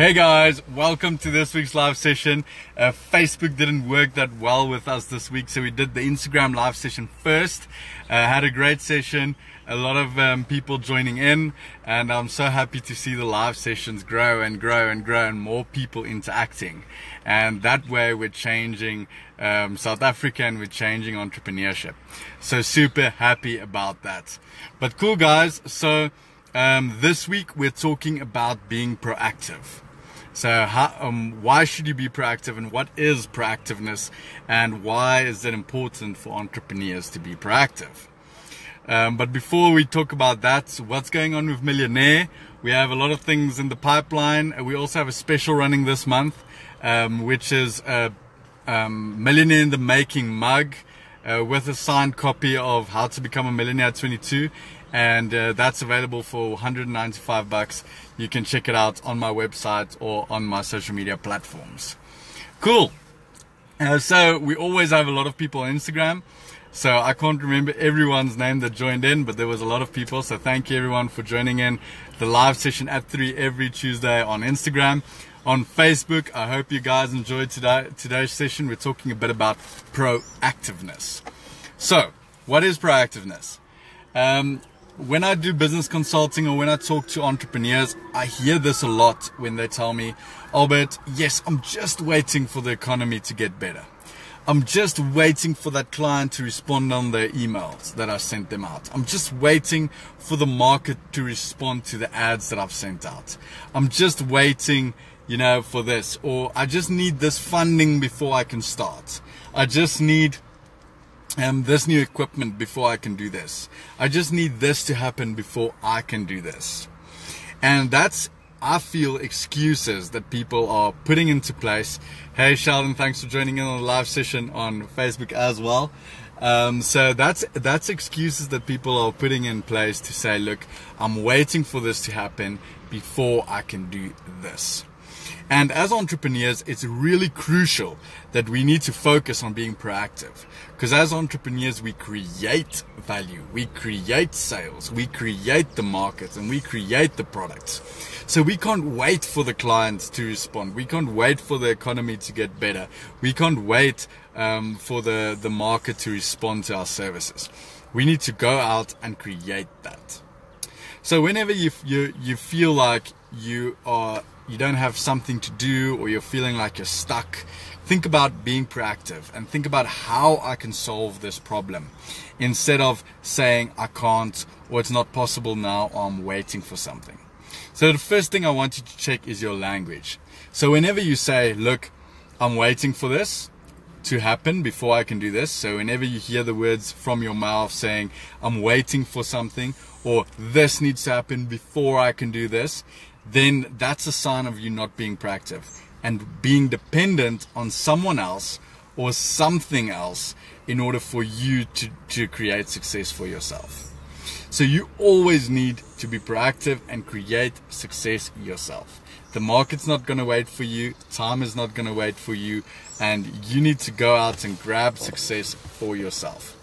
Hey guys, welcome to this week's live session. Facebook didn't work that well with us this week, so we did the Instagram live session first. Had a great session, a lot of people joining in, and I'm so happy to see the live sessions grow and grow and grow and more people interacting. And that way we're changing South Africa and we're changing entrepreneurship. So super happy about that. But cool guys, so this week we're talking about being proactive. So how, why should you be proactive, and what is proactiveness, and why is it important for entrepreneurs to be proactive? But before we talk about that, what's going on with Millionaire? We have a lot of things in the pipeline. We also have a special running this month, which is a Millionaire in the Making mug with a signed copy of How to Become a Millionaire at 22. And that's available for $195. You can check it out on my website or on my social media platforms. Cool. So we always have a lot of people on Instagram. So I can't remember everyone's name that joined in, but there was a lot of people. So thank you everyone for joining in the live session at 3 every Tuesday on Instagram. On Facebook, I hope you guys enjoyed today's session. We're talking a bit about proactiveness. So what is proactiveness? When I do business consulting or when I talk to entrepreneurs, I hear this a lot when they tell me, Albert, yes, I'm just waiting for the economy to get better. I'm just waiting for that client to respond on their emails that I sent them out. I'm just waiting for the market to respond to the ads that I've sent out. I'm just waiting, you know, for this, or I just need this funding before I can start. I just need this new equipment before I can do this. I just need this to happen before I can do this. And that's, I feel, excuses that people are putting into place. Hey Sheldon, thanks for joining in on the live session on Facebook as well. So that's excuses that people are putting in place to say, look, I'm waiting for this to happen before I can do this. And as entrepreneurs, it's really crucial that we need to focus on being proactive, because as entrepreneurs, we create value, we create sales, we create the market, and we create the products. So we can't wait for the clients to respond. We can't wait for the economy to get better. We can't wait for the market to respond to our services. We need to go out and create that. So whenever you feel like you don't have something to do, or you're feeling like you're stuck, think about being proactive and think about how I can solve this problem, instead of saying I can't, or it's not possible now, or I'm waiting for something. So the first thing I want you to check is your language. So whenever you say, look, I'm waiting for this to happen before I can do this. So whenever you hear the words from your mouth saying, I'm waiting for something, or this needs to happen before I can do this, then that's a sign of you not being proactive and being dependent on someone else or something else in order for you to create success for yourself. So you always need to be proactive and create success yourself. The market's not going to wait for you. Time is not going to wait for you. And you need to go out and grab success for yourself.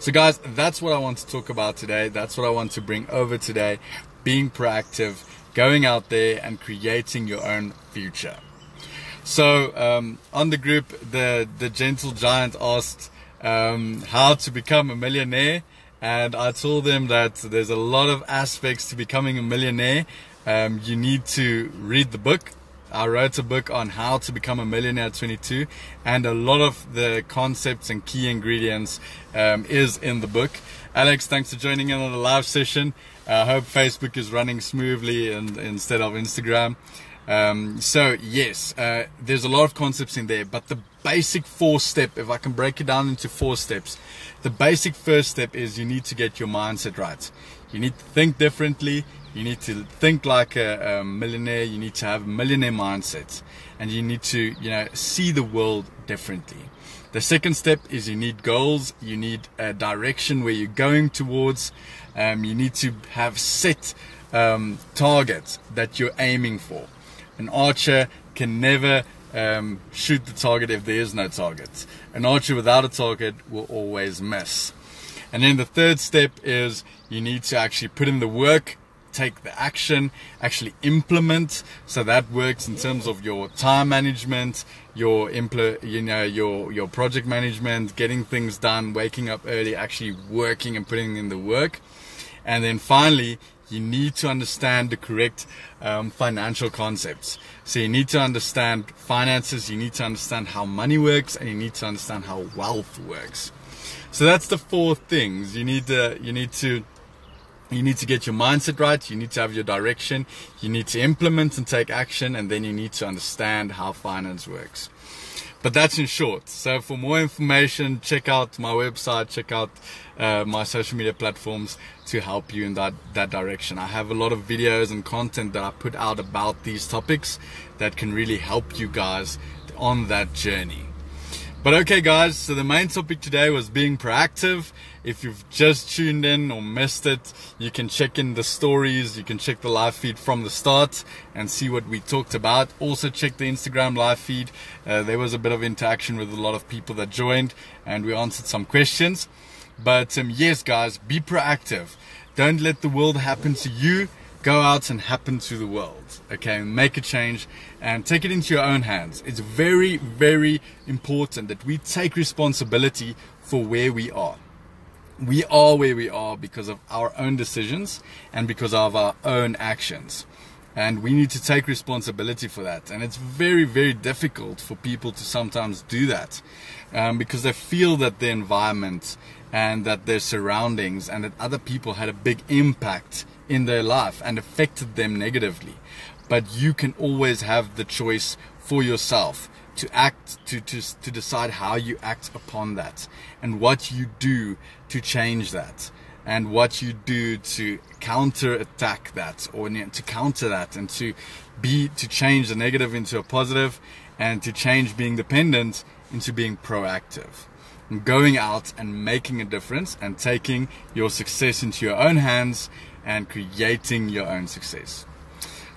So guys, that's what I want to talk about today. That's what I want to bring over today. Being proactive, going out there and creating your own future. So on the group, the Gentle Giant asked how to become a millionaire, and I told them that there's a lot of aspects to becoming a millionaire. You need to read the book. I wrote a book on how to become a millionaire at 22, and a lot of the concepts and key ingredients is in the book. Alex, thanks for joining in on the live session. I hope Facebook is running smoothly and instead of Instagram. So yes, there's a lot of concepts in there, but the basic 4-step, if I can break it down into 4 steps, the basic first step is you need to get your mindset right. You need to think differently. You need to think like a millionaire. You need to have a millionaire mindset, and you need to, you know, see the world differently. The second step is you need goals. You need a direction where you're going towards. You need to have set targets that you're aiming for. An archer can never shoot the target if there is no target. An archer without a target will always miss. And then the third step is you need to actually put in the work, take the action, actually implement. So that works in terms of your time management, your project management, getting things done, waking up early, actually working and putting in the work. And then finally, you need to understand the correct financial concepts. So you need to understand finances, you need to understand how money works, and you need to understand how wealth works. So that's the four things. You need to get your mindset right, you need to have your direction, you need to implement and take action, and then you need to understand how finance works. But that's in short. So for more information, check out my website, check out my social media platforms to help you in that direction. I have a lot of videos and content that I put out about these topics that can really help you guys on that journey. But okay guys, so the main topic today was being proactive. If you've just tuned in or missed it, you can check in the stories, you can check the live feed from the start and see what we talked about. Also check the Instagram live feed. There was a bit of interaction with a lot of people that joined and we answered some questions. But yes guys, be proactive. Don't let the world happen to you. Go out and happen to the world, okay? Make a change and take it into your own hands. It's very, very important that we take responsibility for where we are. We are where we are because of our own decisions and because of our own actions. And we need to take responsibility for that. And it's very, very difficult for people to sometimes do that because they feel that their environment and that their surroundings and that other people had a big impact in their life and affected them negatively. But you can always have the choice for yourself to act, to decide how you act upon that and what you do to change that and what you do to counterattack that, or to counter that, and to change the negative into a positive, and to change being dependent into being proactive. And going out and making a difference and taking your success into your own hands and creating your own success.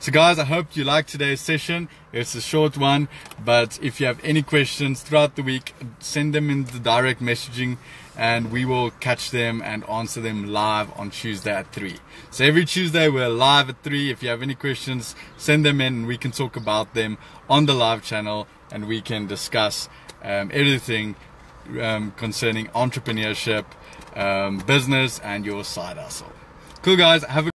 So guys, I hope you liked today's session. It's a short one, but if you have any questions throughout the week, send them in the direct messaging and we will catch them and answer them live on Tuesday at 3. So every Tuesday we're live at 3. If you have any questions, send them in and we can talk about them on the live channel, and we can discuss everything concerning entrepreneurship, business, and your side hustle. Cool guys, have a